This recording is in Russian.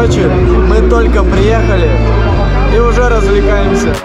Короче, мы только приехали и уже развлекаемся.